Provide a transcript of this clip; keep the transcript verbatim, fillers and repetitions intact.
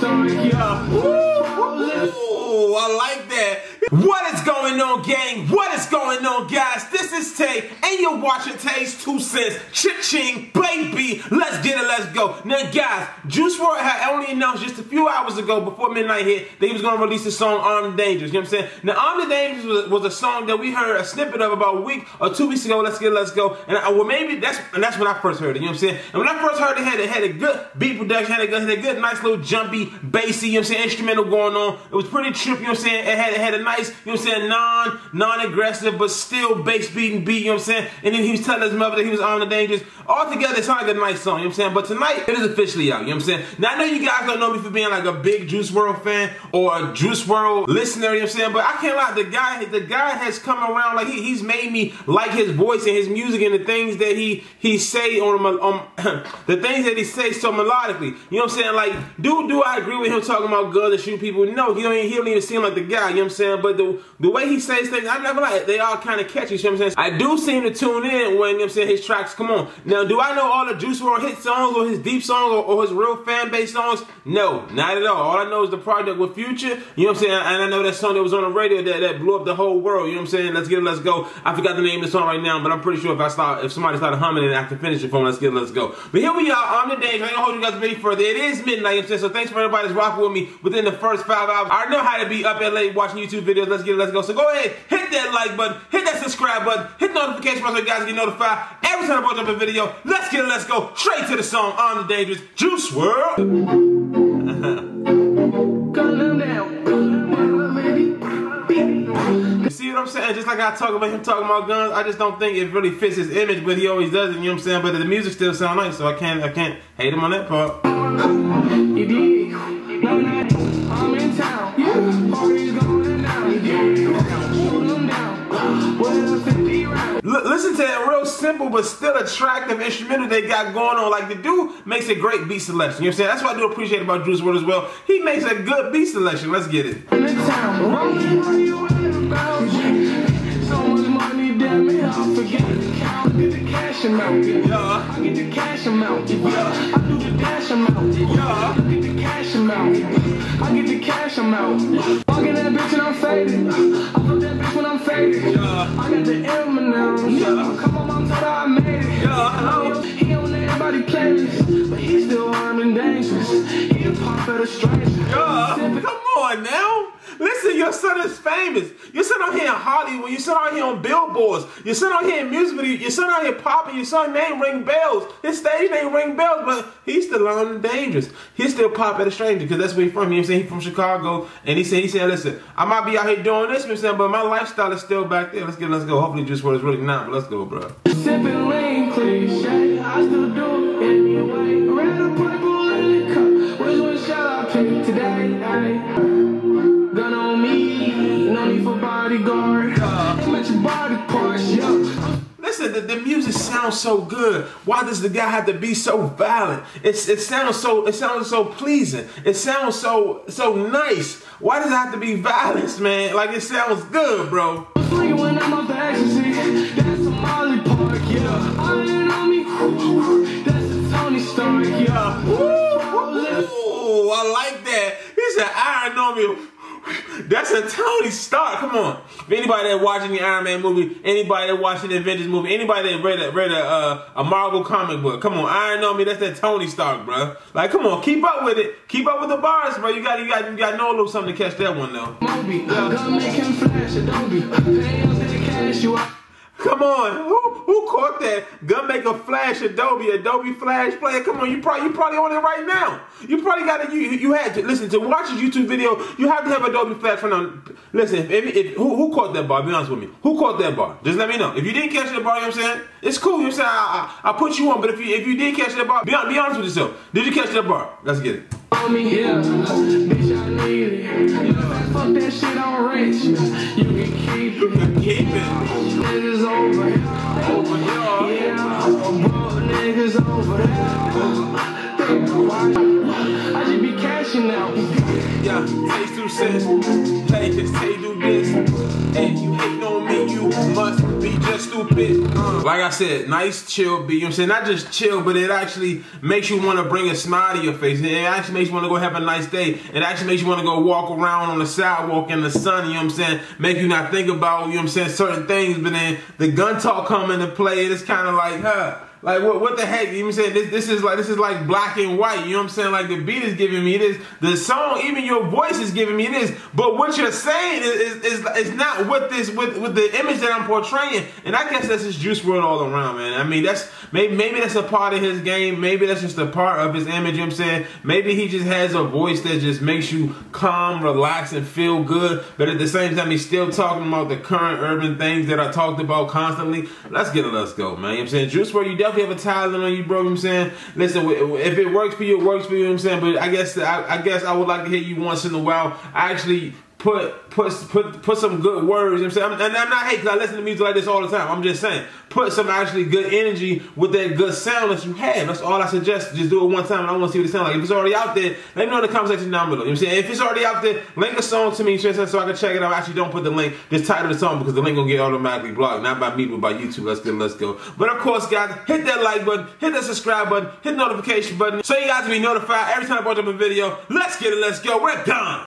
stomach, yeah. Ooh, I like that. What is going on, gang? What is going on, guys? This is Tay, and you're watching Tay's Two Cents. Cha-ching, baby. Let's get it, let's go. Now, guys, Juice world had only announced just a few hours ago, before midnight hit, that he was going to release the song Armed and Dangerous. You know what I'm saying? Now, Armed and Dangerous was, was a song that we heard a snippet of about a week or two weeks ago. Let's get it, let's go. And I, well, maybe that's and that's when I first heard it. You know what I'm saying? And when I first heard it, it had, it had a good beat production, had a good, had a good, nice little jumpy, bassy, you know what I'm saying, instrumental going on. It was pretty trippy, you know what I'm saying? It had, it had a nice, you know what I'm saying, non, non-aggressive, but still bass beating beat, you know what I'm saying? And then he was telling his mother that he was on the dangerous. Altogether, it sounded like a nice song, you know what I'm saying? But tonight, it is officially out, you know what I'm saying? Now, I know you guys don't know me for being like a big Juice world fan or a Juice world listener, you know what I'm saying? But I can't lie, the guy, the guy has come around, like he, he's made me like his voice and his music and the things that he, he say on, on the things that he say so melodically, you know what I'm saying? Like, do, do I agree with him talking about guns and shoot people? No, he don't, even, he don't even seem like the guy, you know what I'm saying? But the, the way he says things, I never like, they all kind of catchy, you know what I'm saying? I do seem to tune in when, you know what I'm saying, his tracks come on. Now, do I know all the Juice world hit songs or his deep songs or, or his real fan base songs? No, not at all. All I know is the project with Future, you know what I'm saying? And I know that song that was on the radio that, that blew up the whole world, you know what I'm saying? Let's Get It, Let's Go. I forgot the name of the song right now, but I'm pretty sure if I start, if somebody started humming it, I can finish it for Let's Get It, Let's Go. But here we are, Armed and Dangerous. I ain't gonna hold you guys any further. It is midnight, you know what I'm saying? So thanks for everybody that's rocking with me within the first five hours. I know how to be up at late watching YouTube videos. Let's Get It, Let's Go. So go ahead, hit that like button, hit that subscribe button, hit the notification button so you guys get notified every time I post up a video. Let's Get It, Let's Go. Straight to the song Armed and Dangerous, Juice world. You see what I'm saying? Just like I talk about him talking about guns, I just don't think it really fits his image, but he always does it, you know what I'm saying? But the music still sounds nice, so I can't, I can't hate him on that part. You dig? I'm in town. Listen to that real simple but still attractive instrumental they got going on. Like, the dude makes a great beat selection, you know what I'm saying? That's what I do appreciate about Juice world as well. He makes a good beat selection. Let's get it. I got the M now. Yeah. Come on, mom, thought I made it. Yeah. He don't let anybody play this, but he's still armed and dangerous. He a pop at a stranger. Yeah. Come on now. Listen, your son is famous. Your son out here in Hollywood. Your son out here on billboards. Your son out here in music videos. Your son out here popping. Your son's name ring bells. His stage name ring bells, but he's still armed and dangerous. He still pop at a stranger because that's where he's from. You know what I'm saying? He's from Chicago, and he said, he said, listen, I might be out here doing this, but my lifestyle is still back there. Let's get, let's go. Hopefully, Juice world is really not. But let's go, bro. Sipping lean cliche, I still do anyway. Red and purple in the cup. Which one shall I pick today? Gun on me, no need for bodyguard. Let your body parts, yo. Listen, the, the music sounds so good. Why does the guy have to be so violent? It's, it sounds so, it sounds so pleasing. It sounds so, so nice. Why does it have to be violence, man? Like, it sounds good, bro. When I'm up ecstasy, that's a Molly Park, yeah. Iron on me, that's a Tony Stark, yeah. Ooh, I like that. He said, iron on me. That's a Tony Stark. Come on. If anybody that watching the Iron Man movie, anybody that watching the Avengers movie, anybody that read a, read a, uh, a Marvel comic book, come on, Iron on me. That's that Tony Stark, bro. Like, come on, keep up with it. Keep up with the bars, bro. You got, you got, you got to know a little something to catch that one though. Come on, who who caught that? Gun make a flash, Adobe, Adobe Flash Player. Come on, you probably you probably on it right now. You probably got to, you you had to listen to watch his YouTube video. You have to have Adobe Flash for now. Listen, if, if, if who who caught that bar? Be honest with me. Who caught that bar? Just let me know. If you didn't catch the bar, you know what I'm saying, it's cool. You know what I'm saying, I, I I put you on. But if you if you did catch the bar, be honest, be honest with yourself. Did you catch that bar? Let's get it. On me, yeah, bitch, I need it. You know, I fuck that shit on rich. You can keep it. You can keep it. Niggas over here. Over here. Yeah, bro, niggas over there. I should be cashing out. Yeah, Tay Two Cents. Tay just Tay do this. And you hate on me, you must be just too. stupid. Like I said, nice chill beat. You know what I'm saying? Not just chill, but it actually makes you want to bring a smile to your face. It actually makes you want to go have a nice day. It actually makes you want to go walk around on the sidewalk in the sun. You know what I'm saying? Make you not think about, you know what I'm saying, certain things. But then the gun talk come into play. It's kind of like, huh? Like what? What the heck? You know what I'm saying? This, this is like this is like black and white. You know what I'm saying? Like the beat is giving me this, the song, even your voice is giving me this. But what you're saying is is, is, is not what this with with the image that I'm portraying. And I guess that's just Juice world all around, man. I mean, that's maybe maybe that's a part of his game. Maybe that's just a part of his image. You know what I'm saying? Maybe he just has a voice that just makes you calm, relax, and feel good. But at the same time, he's still talking about the current urban things that I talked about constantly. Let's get it. Let's go, man. You know what I'm saying? Juice world, you definitely. If you have a talent on you, bro, you know what I'm saying? Listen, if it works for you, it works for you, you know what I'm saying? But I guess I, I guess I would like to hear you once in a while. I actually put put put put some good words, you know what I'm saying? And I'm not hating because I listen to music like this all the time. I'm just saying, put some actually good energy with that good sound that you have. That's all I suggest. Just do it one time and I want to see what it sounds like. If it's already out there, let me know in the comment section down below. You know what I'm saying? If it's already out there, link a song to me, you know what I'm saying, so I can check it out. Actually, don't put the link, just title the song because the link gonna get automatically blocked. Not by me, but by YouTube. Let's go, let's go. But of course, guys, hit that like button, hit that subscribe button, hit the notification button so you guys can be notified every time I watch up a video. Let's get it, let's go. We're done.